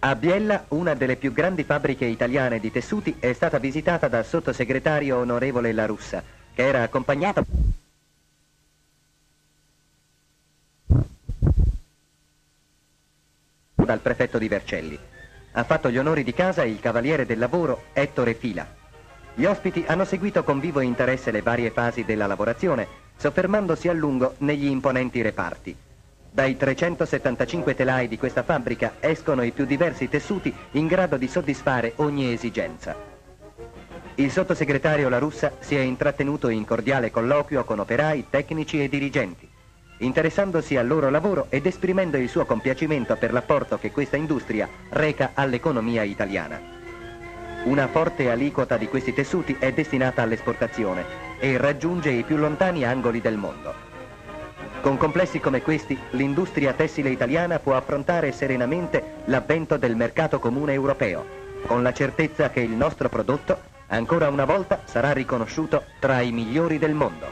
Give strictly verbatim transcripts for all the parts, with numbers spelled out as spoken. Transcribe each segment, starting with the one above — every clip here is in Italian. A Biella, una delle più grandi fabbriche italiane di tessuti è stata visitata dal sottosegretario onorevole La Russa, che era accompagnato... dal prefetto di Vercelli. Ha fatto gli onori di casa il cavaliere del lavoro Ettore Fila. Gli ospiti hanno seguito con vivo interesse le varie fasi della lavorazione, soffermandosi a lungo negli imponenti reparti. Dai trecentosettantacinque telai di questa fabbrica escono i più diversi tessuti in grado di soddisfare ogni esigenza. Il sottosegretario La Russa si è intrattenuto in cordiale colloquio con operai, tecnici e dirigenti, interessandosi al loro lavoro ed esprimendo il suo compiacimento per l'apporto che questa industria reca all'economia italiana. Una forte aliquota di questi tessuti è destinata all'esportazione e raggiunge i più lontani angoli del mondo. Con complessi come questi, l'industria tessile italiana può affrontare serenamente l'avvento del mercato comune europeo, con la certezza che il nostro prodotto, ancora una volta, sarà riconosciuto tra i migliori del mondo.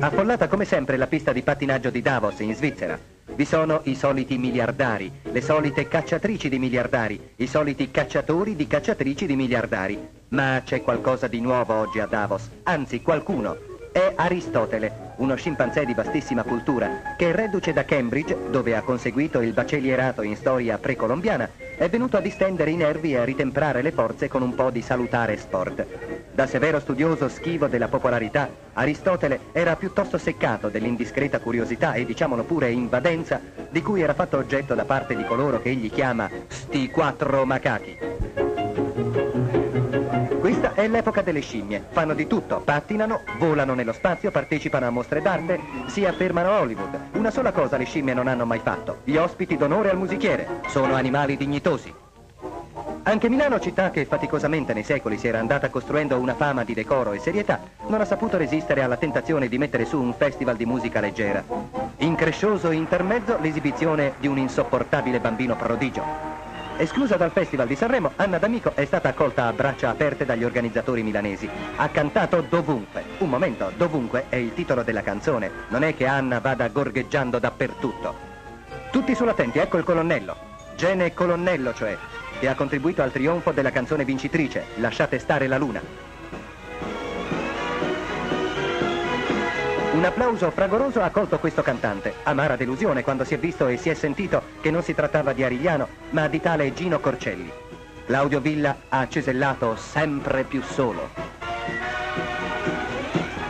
Affollata come sempre la pista di pattinaggio di Davos, in Svizzera, vi sono i soliti miliardari, le solite cacciatrici di miliardari, i soliti cacciatori di cacciatrici di miliardari. Ma c'è qualcosa di nuovo oggi a Davos, anzi qualcuno. È Aristotele, uno scimpanzé di vastissima cultura, che reduce da Cambridge, dove ha conseguito il baccellierato in storia precolombiana, è venuto a distendere i nervi e a ritemprare le forze con un po' di salutare sport. Da severo studioso schivo della popolarità, Aristotele era piuttosto seccato dell'indiscreta curiosità e, diciamolo pure, invadenza, di cui era fatto oggetto da parte di coloro che egli chiama «sti quattro macachi». Questa è l'epoca delle scimmie, fanno di tutto, pattinano, volano nello spazio, partecipano a mostre d'arte, si affermano a Hollywood. Una sola cosa le scimmie non hanno mai fatto, gli ospiti d'onore al musichiere, sono animali dignitosi. Anche Milano, città che faticosamente nei secoli si era andata costruendo una fama di decoro e serietà, non ha saputo resistere alla tentazione di mettere su un festival di musica leggera. Increscioso intermezzo l'esibizione di un insopportabile bambino prodigio. Esclusa dal Festival di Sanremo, Anna D'Amico è stata accolta a braccia aperte dagli organizzatori milanesi. Ha cantato dovunque. Un momento, dovunque è il titolo della canzone. Non è che Anna vada gorgheggiando dappertutto. Tutti sulla attenti, ecco il colonnello. Gene Colonnello, cioè, che ha contribuito al trionfo della canzone vincitrice, Lasciate stare la luna. Un applauso fragoroso ha colto questo cantante, amara delusione quando si è visto e si è sentito che non si trattava di Arigliano, ma di tale Gino Corcelli. Claudio Villa ha cesellato sempre più solo.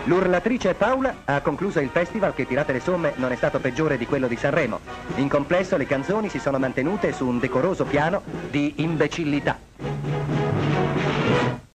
L'urlatrice Paula ha concluso il festival che, tirate le somme, non è stato peggiore di quello di Sanremo. In complesso le canzoni si sono mantenute su un decoroso piano di imbecillità.